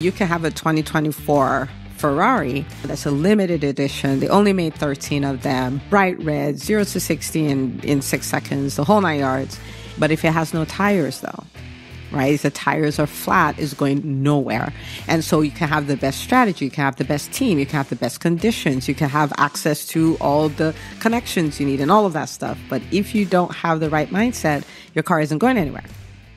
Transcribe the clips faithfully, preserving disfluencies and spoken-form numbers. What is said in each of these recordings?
You can have a twenty twenty-four Ferrari that's a limited edition. They only made thirteen of them. Bright red, zero to sixty in, in six seconds, the whole nine yards. But if it has no tires, though, right? If the tires are flat, it's going nowhere. And so you can have the best strategy. You can have the best team. You can have the best conditions. You can have access to all the connections you need and all of that stuff. But if you don't have the right mindset, your car isn't going anywhere.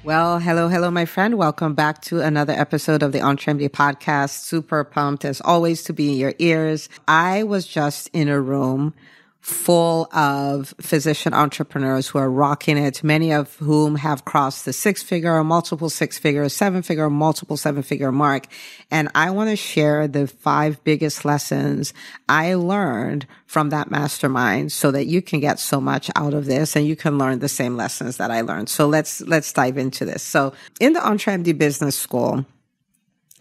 Well, hello, hello, my friend. Welcome back to another episode of the EntreMD podcast. Super pumped, as always, to be in your ears. I was just in a room full of physician entrepreneurs who are rocking it, many of whom have crossed the six-figure, multiple six-figure, seven-figure, multiple seven-figure mark. And I want to share the five biggest lessons I learned from that mastermind so that you can get so much out of this and you can learn the same lessons that I learned. So let's let's dive into this. So in the EntreMD Business School,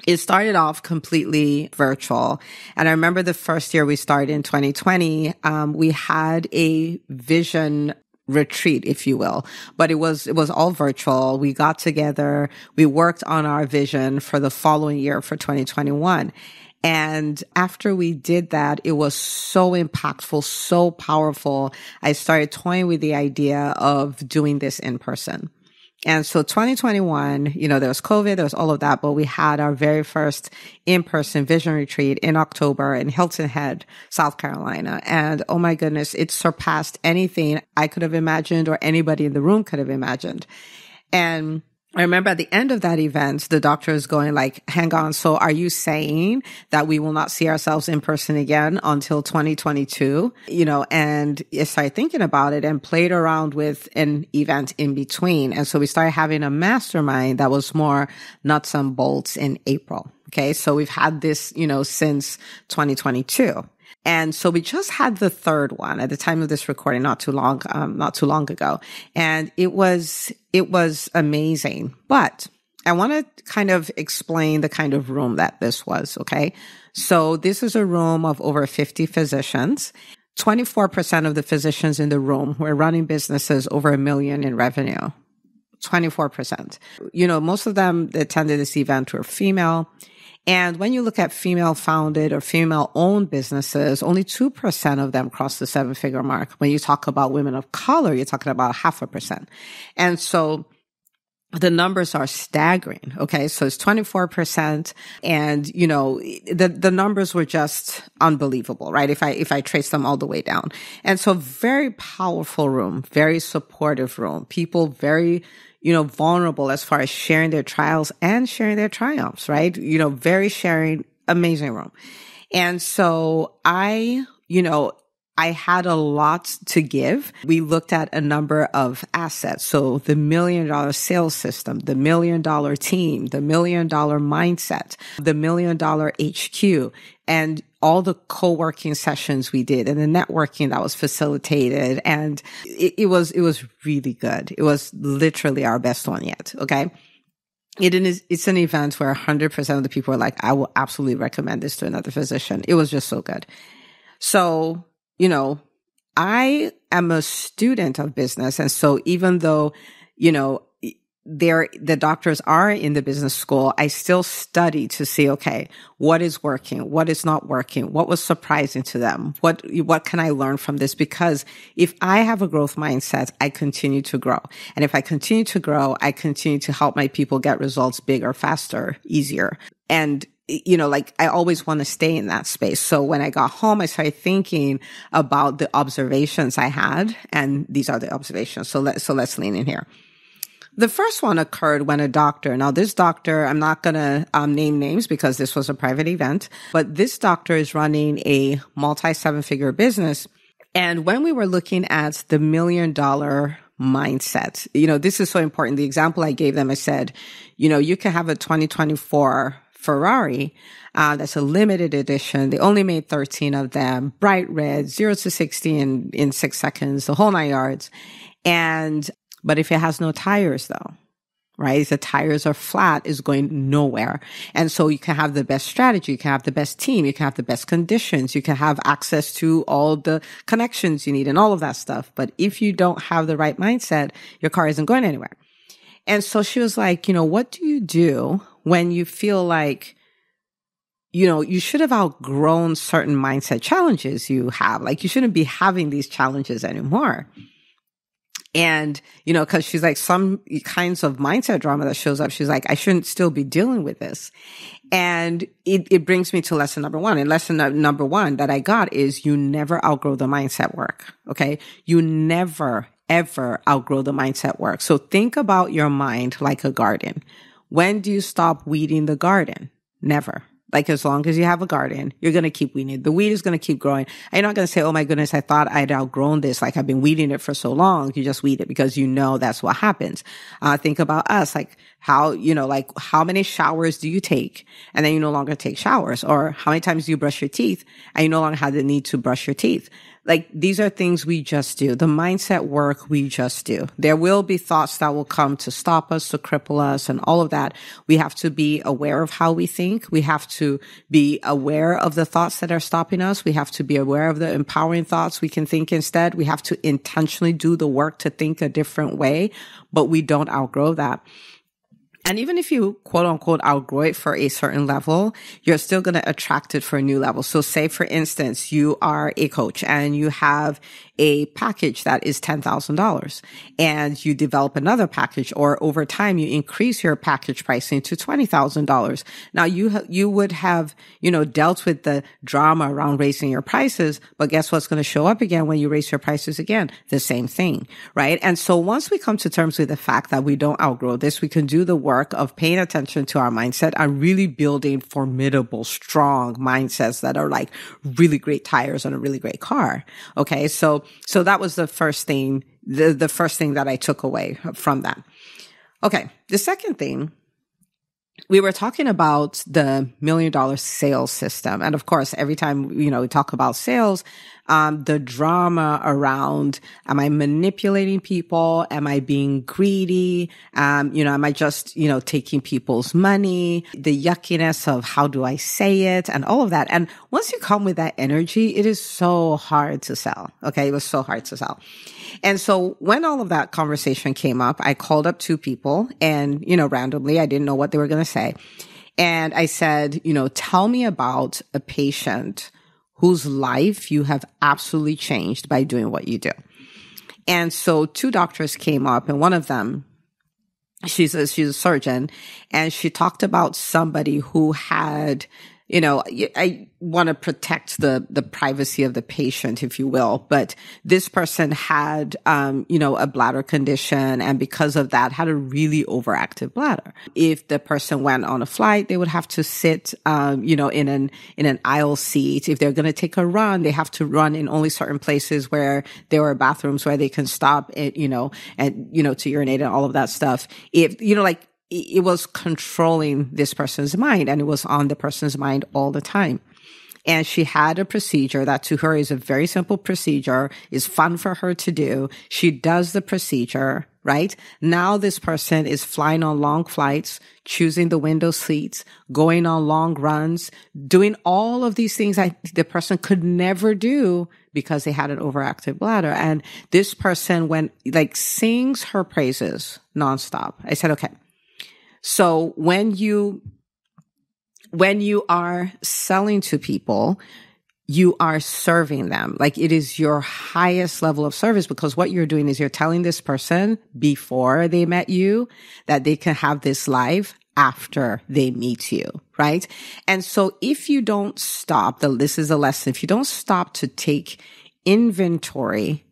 it started off completely virtual. And I remember the first year we started in twenty twenty, um, we had a vision retreat, if you will, but it was, it was all virtual. We got together, we worked on our vision for the following year for twenty twenty-one. And after we did that, it was so impactful, so powerful. I started toying with the idea of doing this in person. And so twenty twenty-one, you know, there was COVID, there was all of that, but we had our very first in-person vision retreat in October in Hilton Head, South Carolina. And oh my goodness, it surpassed anything I could have imagined or anybody in the room could have imagined. And I remember at the end of that event, the doctor is going like, hang on. So are you saying that we will not see ourselves in person again until twenty twenty-two? You know, and I started thinking about it and played around with an event in between. And so we started having a mastermind that was more nuts and bolts in April. Okay. So we've had this, you know, since twenty twenty-two. And so we just had the third one at the time of this recording, not too long, um, not too long ago. And it was, it was amazing. But I want to kind of explain the kind of room that this was. Okay. So this is a room of over fifty physicians. twenty-four percent of the physicians in the room were running businesses over a million in revenue. twenty-four percent. You know, most of them that attended this event were female. And when you look at female-founded or female-owned businesses, only two percent of them cross the seven-figure mark. When you talk about women of color, you're talking about half a percent. And so the numbers are staggering, okay? So it's twenty-four percent, and, you know, the the numbers were just unbelievable, right? If I if I trace them all the way down. And so very powerful room, very supportive room, people very, you know, vulnerable as far as sharing their trials and sharing their triumphs, right? You know, very sharing, amazing room. And so I, you know, I had a lot to give. We looked at a number of assets. So the million dollar sales system, the million dollar team, the million dollar mindset, the million dollar H Q, and all the co-working sessions we did and the networking that was facilitated. And it, it was, it was really good. It was literally our best one yet. Okay. It is, it's an event where one hundred percent of the people are like, I will absolutely recommend this to another physician. It was just so good. So, you know, I am a student of business. And so even though, you know, there, the doctors are in the business school, I still study to see, okay, what is working? What is not working? What was surprising to them? What, what can I learn from this? Because if I have a growth mindset, I continue to grow. And if I continue to grow, I continue to help my people get results bigger, faster, easier. And you know, like I always want to stay in that space. So when I got home, I started thinking about the observations I had, and these are the observations. So let's, so let's lean in here. The first one occurred when a doctor, now this doctor, I'm not going to um, name names because this was a private event, but this doctor is running a multi seven figure business. And when we were looking at the million dollar mindset, you know, this is so important. The example I gave them, I said, you know, you can have a twenty twenty-four Ferrari, uh, that's a limited edition. They only made thirteen of them, bright red, zero to sixty in, in six seconds, the whole nine yards. And, but if it has no tires though, right? If the tires are flat, it's going nowhere. And so you can have the best strategy. You can have the best team. You can have the best conditions. You can have access to all the connections you need and all of that stuff. But if you don't have the right mindset, your car isn't going anywhere. And so she was like, you know, what do you do when you feel like you know, you should have outgrown certain mindset challenges you have. Like, you shouldn't be having these challenges anymore. And, you know, because she's like, some kinds of mindset drama that shows up, she's like, I shouldn't still be dealing with this. And it, it brings me to lesson number one. And lesson no- number one that I got is you never outgrow the mindset work. Okay. You never, ever outgrow the mindset work. So think about your mind like a garden. When do you stop weeding the garden? Never. Like, as long as you have a garden, you're going to keep weeding. The weed is going to keep growing. And you're not going to say, oh my goodness, I thought I'd outgrown this. Like, I've been weeding it for so long. You just weed it because you know that's what happens. Uh, think about us, like how, you know, like how many showers do you take? And then you no longer take showers. Or how many times do you brush your teeth? And you no longer have the need to brush your teeth. Like, these are things we just do. The mindset work we just do. There will be thoughts that will come to stop us, to cripple us, and all of that. We have to be aware of how we think. We have to be aware of the thoughts that are stopping us. We have to be aware of the empowering thoughts we can think instead. We have to intentionally do the work to think a different way, but we don't outgrow that. And even if you, quote unquote, outgrow it for a certain level, you're still going to attract it for a new level. So say, for instance, you are a coach and you have a package that is ten thousand dollars, and you develop another package, or over time you increase your package pricing to twenty thousand dollars. Now you, ha- you would have, you know, dealt with the drama around raising your prices, but guess what's going to show up again when you raise your prices again? The same thing, right? And so once we come to terms with the fact that we don't outgrow this, we can do the work of paying attention to our mindset and really building formidable, strong mindsets that are like really great tires on a really great car. Okay. So, So that was the first thing, the, the first thing that I took away from that. Okay. The second thing, we were talking about the million dollar sales system. And of course, every time, you know, we talk about sales, um, the drama around, am I manipulating people? Am I being greedy? Um, you know, am I just, you know, taking people's money? The yuckiness of how do I say it and all of that. And once you come with that energy, it is so hard to sell. Okay. It was so hard to sell. And so when all of that conversation came up, I called up two people and, you know, randomly, I didn't know what they were going to say. And I said, you know, tell me about a patient whose life you have absolutely changed by doing what you do. And so two doctors came up, and one of them, she's a, she's a surgeon, and she talked about somebody who had, you know, I want to protect the, the privacy of the patient, if you will, but this person had, um, you know, a bladder condition, and because of that had a really overactive bladder. If the person went on a flight, they would have to sit, um, you know, in an, in an aisle seat. If they're going to take a run, they have to run in only certain places where there are bathrooms where they can stop it, you know, and, you know, to urinate and all of that stuff. If, you know, like, it was controlling this person's mind, and it was on the person's mind all the time. And she had a procedure that to her is a very simple procedure, is fun for her to do. She does the procedure, right? Now this person is flying on long flights, choosing the window seats, going on long runs, doing all of these things that the person could never do because they had an overactive bladder. And this person went, like, sings her praises nonstop. I said, okay. So when you, when you are selling to people, you are serving them. Like, it is your highest level of service, because what you're doing is you're telling this person before they met you that they can have this life after they meet you, right? And so if you don't stop, the, this is a lesson, if you don't stop to take inventory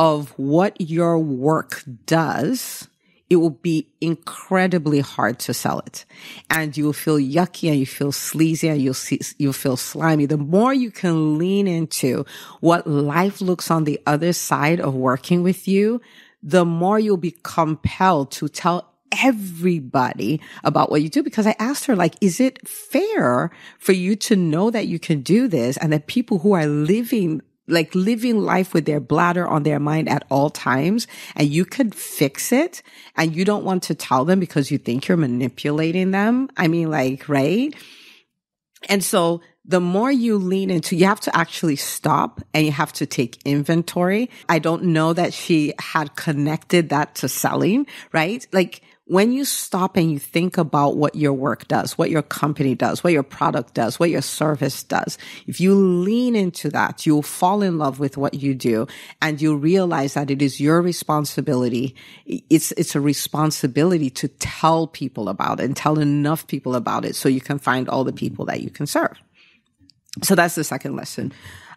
of what your work does, it will be incredibly hard to sell it. And you will feel yucky, and you feel sleazy, and you'll see, you'll feel slimy. The more you can lean into what life looks on the other side of working with you, the more you'll be compelled to tell everybody about what you do. Because I asked her, like, is it fair for you to know that you can do this, and that people who are living like living life with their bladder on their mind at all times, and you could fix it, and you don't want to tell them because you think you're manipulating them? I mean, like, right? And so the more you lean into, you have to actually stop, and you have to take inventory. I don't know that she had connected that to selling, right? Like, when you stop and you think about what your work does, what your company does, what your product does, what your service does, if you lean into that, you'll fall in love with what you do and you'll realize that it is your responsibility. It's, it's a responsibility to tell people about it and tell enough people about it so you can find all the people that you can serve. So that's the second lesson.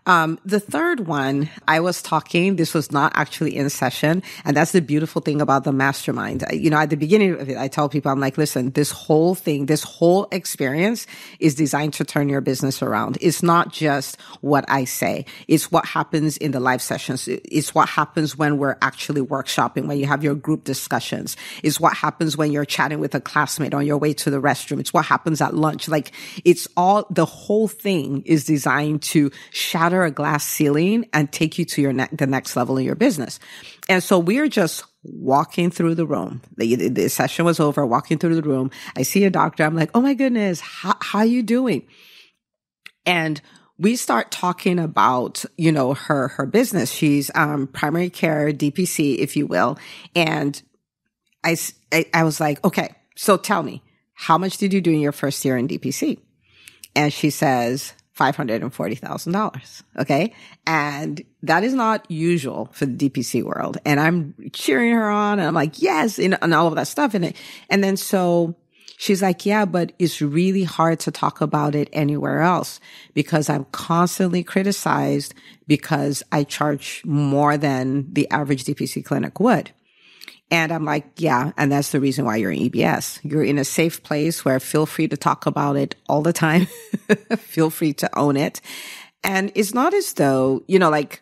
Um, the third one, I was talking, this was not actually in session. And that's the beautiful thing about the mastermind. You know, at the beginning of it, I tell people, I'm like, listen, this whole thing, this whole experience is designed to turn your business around. It's not just what I say. It's what happens in the live sessions. It's what happens when we're actually workshopping, when you have your group discussions. It's what happens when you're chatting with a classmate on your way to the restroom. It's what happens at lunch. Like it's all, the whole thing is designed to shatter a glass ceiling and take you to your ne- the next level in your business. And so we're just walking through the room. The, the session was over, walking through the room. I see a doctor. I'm like, oh my goodness, how, how are you doing? And we start talking about, you know, her, her business. She's, um, primary care, D P C, if you will. And I, I, I was like, okay, so tell me, how much did you do in your first year in D P C? And she says, five hundred forty thousand dollars. Okay. And that is not usual for the D P C world. And I'm cheering her on and I'm like, yes, and, and all of that stuff. And, and then so she's like, yeah, but it's really hard to talk about it anywhere else because I'm constantly criticized because I charge more than the average D P C clinic would. And I'm like, yeah, and that's the reason why you're in E B S. You're in a safe place where feel free to talk about it all the time. Feel free to own it. And it's not as though, you know, like,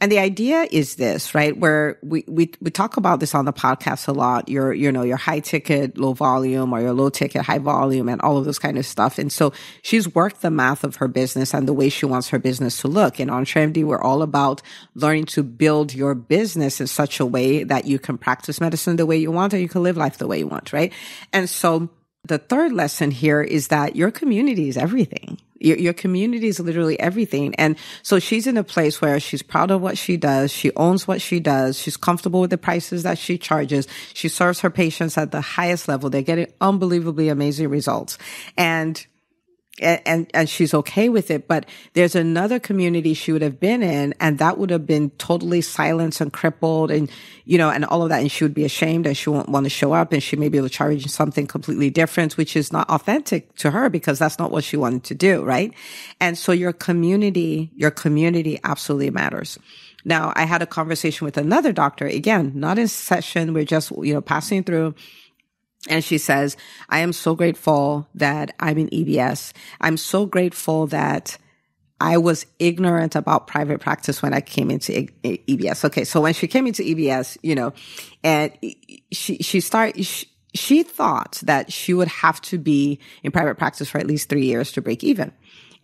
and the idea is this, right? Where we, we, we talk about this on the podcast a lot. Your, you know, your high ticket, low volume, or your low ticket, high volume, and all of those kind of stuff. And so she's worked the math of her business and the way she wants her business to look. In EntreMD, we're all about learning to build your business in such a way that you can practice medicine the way you want and you can live life the way you want, right? And so the third lesson here is that your community is everything. Your, your community is literally everything. And so she's in a place where she's proud of what she does. She owns what she does. She's comfortable with the prices that she charges. She serves her patients at the highest level. They're getting unbelievably amazing results. And And, and she's okay with it, but there's another community she would have been in and that would have been totally silenced and crippled and, you know, and all of that. And she would be ashamed and she won't want to show up and she may be able to charge something completely different, which is not authentic to her because that's not what she wanted to do, right? And so your community, your community absolutely matters. Now, I had a conversation with another doctor, again, not in session. We're just, you know, passing through. And she says, I am so grateful that I'm in E B S. I'm so grateful that I was ignorant about private practice when I came into E B S. Okay. So when she came into E B S, you know, and she, she started, she, she thought that she would have to be in private practice for at least three years to break even.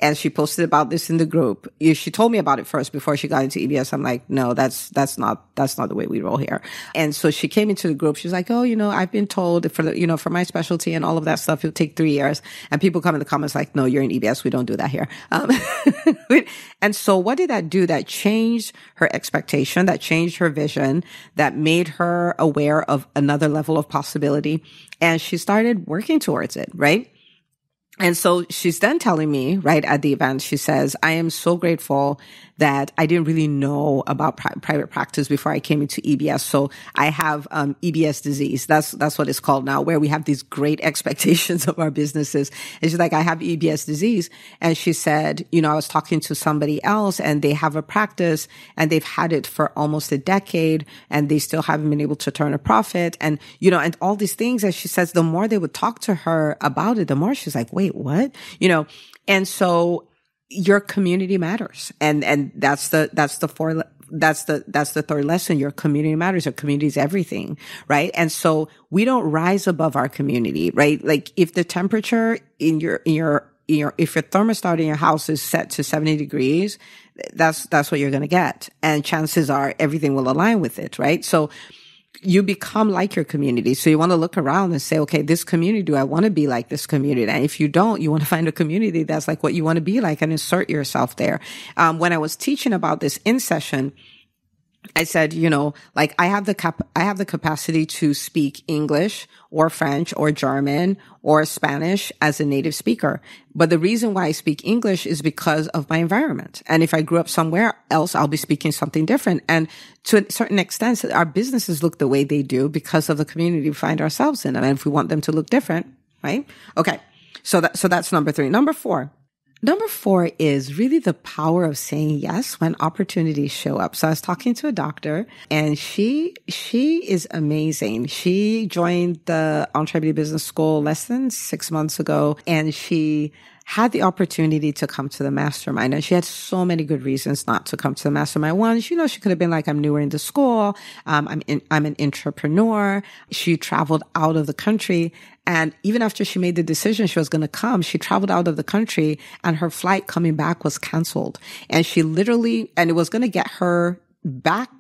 And she posted about this in the group. She told me about it first before she got into E B S. I'm like, no, that's, that's not, that's not the way we roll here. And so she came into the group. She's like, oh, you know, I've been told for the, you know, for my specialty and all of that stuff, it'll take three years. And people come in the comments like, no, you're in E B S. We don't do that here. Um, and so what did that do? That changed her expectation. That changed her vision. That made her aware of another level of possibility. And she started working towards it, right? And so she's then telling me, right, at the event, she says, I am so grateful that I didn't really know about pri- private practice before I came into E B S. So I have um, E B S disease. That's that's what it's called now, where we have these great expectations of our businesses. And she's like, I have E B S disease. And she said, you know, I was talking to somebody else and they have a practice and they've had it for almost a decade and they still haven't been able to turn a profit. And, you know, and all these things. And she says, the more they would talk to her about it, the more she's like, wait, what? You know, and so your community matters. And, and that's the, that's the four, that's the, that's the third lesson. Your community matters. Your community is everything, right? And so we don't rise above our community, right? Like if the temperature in your, in your, in your, if your thermostat in your house is set to seventy degrees, that's, that's what you're going to get. And chances are everything will align with it, right? So, you become like your community. So you want to look around and say, okay, this community, do I want to be like this community? And if you don't, you want to find a community that's like what you want to be like and insert yourself there. Um, when I was teaching about this in session, I said, you know, like I have the cap, I have the capacity to speak English or French or German or Spanish as a native speaker. But the reason why I speak English is because of my environment. And if I grew up somewhere else, I'll be speaking something different. And to a certain extent, our businesses look the way they do because of the community we find ourselves in. And if we want them to look different, right? Okay. So that, so that's number three. Number four. Number four is really the power of saying yes when opportunities show up. So I was talking to a doctor and she, she is amazing. She joined the EntreMD Business School less than six months ago, and she had the opportunity to come to the mastermind, and she had so many good reasons not to come to the mastermind. One, you know, she could have been like, I'm newer in the school. Um, I'm in, I'm an entrepreneur. She traveled out of the country. And even after she made the decision she was going to come, she traveled out of the country and her flight coming back was canceled. And she literally, and it was going to get her back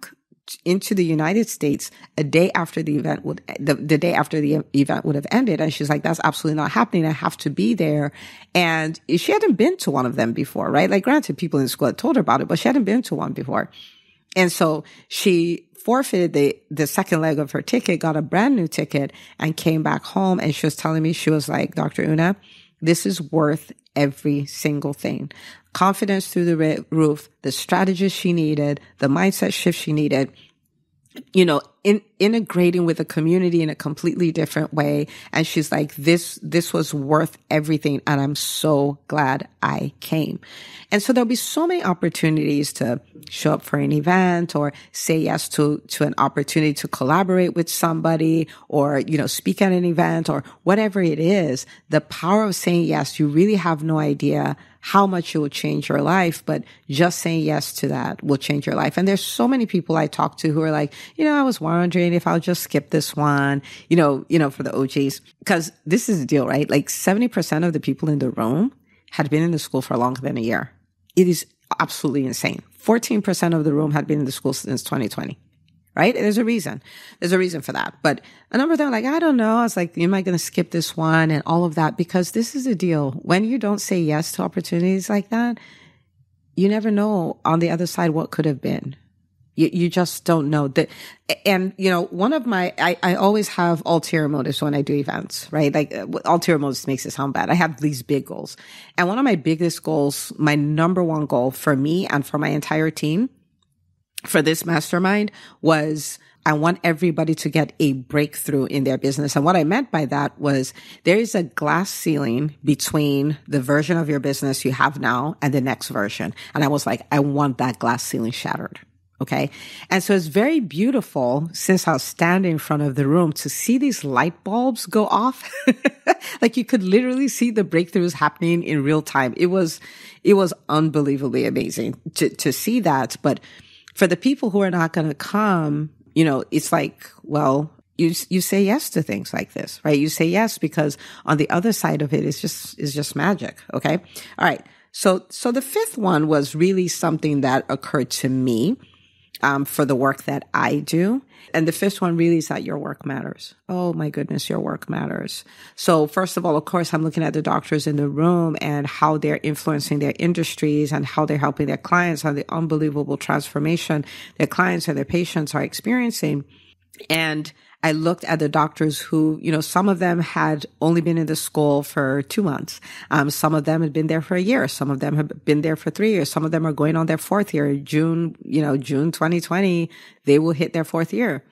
into the United States a day after the event would, the, the day after the event would have ended. And she's like, that's absolutely not happening. I have to be there. And she hadn't been to one of them before, right? Like granted, people in school had told her about it, but she hadn't been to one before. And so she forfeited the, the second leg of her ticket, got a brand new ticket and came back home. And she was telling me, she was like, Doctor Una, this is worth every single thing. Confidence through the roof, the strategies she needed, the mindset shift she needed, you know, in, integrating with the community in a completely different way. And she's like, this, this was worth everything. And I'm so glad I came. And so there'll be so many opportunities to show up for an event or say yes to, to an opportunity to collaborate with somebody or, you know, speak at an event or whatever it is. The power of saying yes, you really have no idea how much it will change your life, but just saying yes to that will change your life. And there's so many people I talk to who are like, you know, I was wondering if I'll just skip this one, you know, you know, for the O Gs, because this is the deal, right? Like seventy percent of the people in the room had been in the school for longer than a year. It is absolutely insane. fourteen percent of the room had been in the school since twenty twenty. Right? There's a reason. There's a reason for that. But a number of them are like, I don't know. I was like, am I going to skip this one and all of that? Because this is the deal. When you don't say yes to opportunities like that, you never know on the other side what could have been. You, you just don't know that. And, you know, one of my, I, I always have ulterior motives when I do events, right? Like ulterior motives makes it sound bad. I have these big goals. And one of my biggest goals, my number one goal for me and for my entire team for this mastermind was I want everybody to get a breakthrough in their business. And what I meant by that was there is a glass ceiling between the version of your business you have now and the next version. And I was like, I want that glass ceiling shattered. Okay. And so it's very beautiful since I was standing in front of the room to see these light bulbs go off. Like you could literally see the breakthroughs happening in real time. It was, it was unbelievably amazing to, to see that. But for the people who are not going to come, you know, it's like, well, you you say yes to things like this, right? You say yes because on the other side of it, it's just it's just magic. Okay, all right. So so the fifth one was really something that occurred to me um, for the work that I do, and the fifth one really is that your work matters. Oh my goodness, your work matters. So first of all, of course, I'm looking at the doctors in the room and how they're influencing their industries and how they're helping their clients on the unbelievable transformation their clients and their patients are experiencing. And I looked at the doctors who, you know, some of them had only been in the school for two months. Um, some of them had been there for a year. Some of them have been there for three years. Some of them are going on their fourth year. June, you know, June twenty twenty, they will hit their fourth year.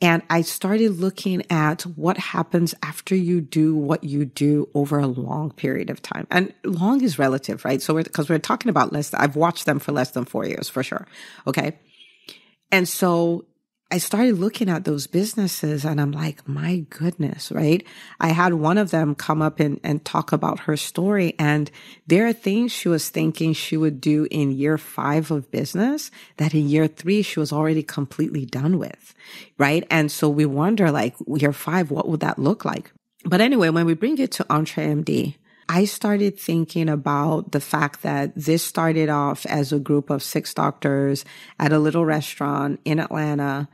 And I started looking at what happens after you do what you do over a long period of time. And long is relative, right? So we're, cause we're talking about less, I've watched them for less than four years for sure. Okay. And so, I started looking at those businesses and I'm like, my goodness, right? I had one of them come up and, and talk about her story, and there are things she was thinking she would do in year five of business that in year three, she was already completely done with, right? And so we wonder like year five, what would that look like? But anyway, when we bring it to EntreMD, I started thinking about the fact that this started off as a group of six doctors at a little restaurant in Atlanta,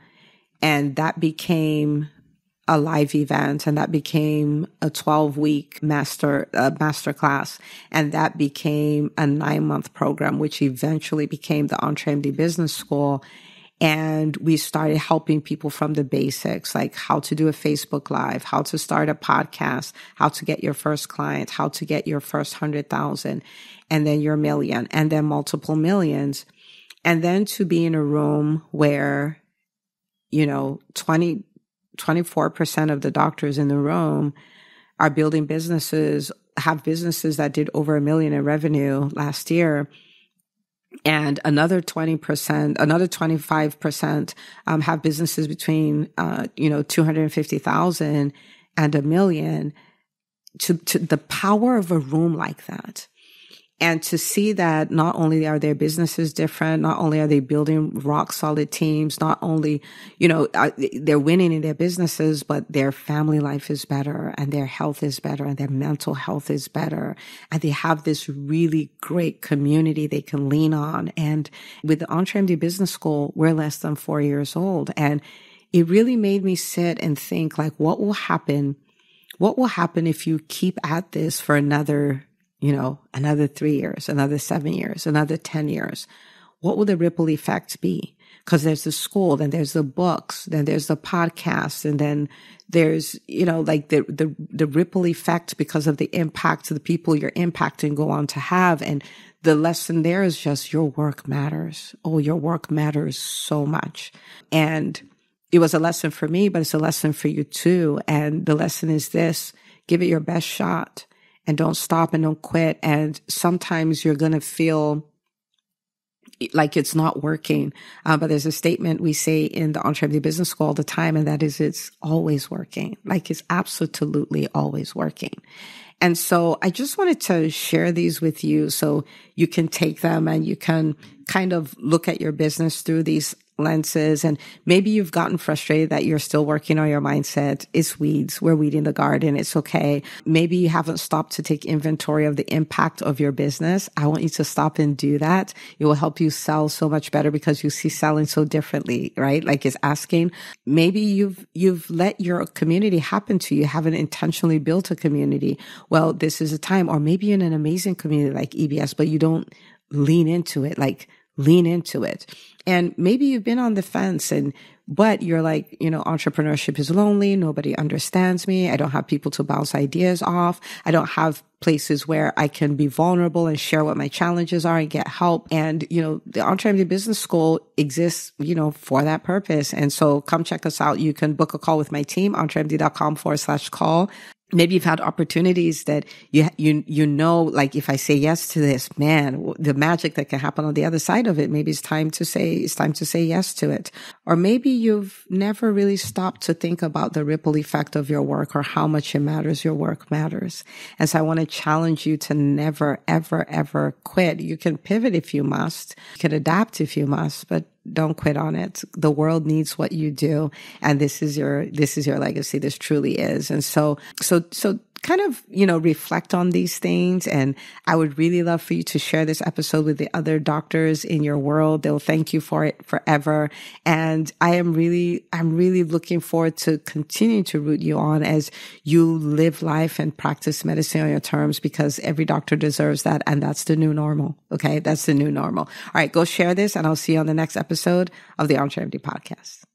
and that became a live event, and that became a twelve-week master uh, masterclass, and that became a nine-month program, which eventually became the EntreMD Business School. And we started helping people from the basics, like how to do a Facebook Live, how to start a podcast, how to get your first client, how to get your first hundred thousand, and then your million, and then multiple millions. And then to be in a room where, you know, twenty, twenty-four percent of the doctors in the room are building businesses, have businesses that did over a million in revenue last year. And another twenty percent, another twenty-five percent um, have businesses between, uh, you know, two hundred fifty thousand and a million. To, to the power of a room like that. And to see that not only are their businesses different, not only are they building rock solid teams, not only, you know, are, they're winning in their businesses, but their family life is better and their health is better and their mental health is better. And they have this really great community they can lean on. And with the EntreMD Business School, we're less than four years old. And it really made me sit and think, like, what will happen? What will happen if you keep at this for another you know, another three years, another seven years, another ten years, what will the ripple effect be? Because there's the school, then there's the books, then there's the podcast, and then there's, you know, like the, the, the ripple effect because of the impact of the people you're impacting go on to have. And the lesson there is just your work matters. Oh, your work matters so much. And it was a lesson for me, but it's a lesson for you too. And the lesson is this: give it your best shot. And don't stop and don't quit. And sometimes you're going to feel like it's not working. Uh, but there's a statement we say in the EntreMD Business School all the time, and that is, it's always working. Like, it's absolutely always working. And so I just wanted to share these with you so you can take them and you can kind of look at your business through these lenses. And maybe you've gotten frustrated that you're still working on your mindset. It's weeds. We're weeding the garden. It's okay. Maybe you haven't stopped to take inventory of the impact of your business. I want you to stop and do that. It will help you sell so much better because you see selling so differently, right? Like it's asking. Maybe you've, you've let your community happen to you. You haven't intentionally built a community. Well, this is a time. Or maybe you're in an amazing community like E B S, but you don't lean into it. Like, lean into it. And maybe you've been on the fence and, but you're like, you know, entrepreneurship is lonely. Nobody understands me. I don't have people to bounce ideas off. I don't have places where I can be vulnerable and share what my challenges are and get help. And, you know, the EntreMD Business School exists, you know, for that purpose. And so come check us out. You can book a call with my team, entremd.com forward slash call. Maybe you've had opportunities that you, you, you know, like if I say yes to this, man, the magic that can happen on the other side of it, maybe it's time to say, it's time to say yes to it. Or maybe you've never really stopped to think about the ripple effect of your work or how much it matters. Your work matters. And so I want to challenge you to never, ever, ever quit. You can pivot if you must, you can adapt if you must, but don't quit on it. The world needs what you do. And this is your, this is your legacy. This truly is. And so, so, so kind of, you know, reflect on these things. And I would really love for you to share this episode with the other doctors in your world. They'll thank you for it forever. And I am really, I'm really looking forward to continuing to root you on as you live life and practice medicine on your terms, because every doctor deserves that. And that's the new normal. Okay. That's the new normal. All right. Go share this, and I'll see you on the next episode of the EntreMD podcast.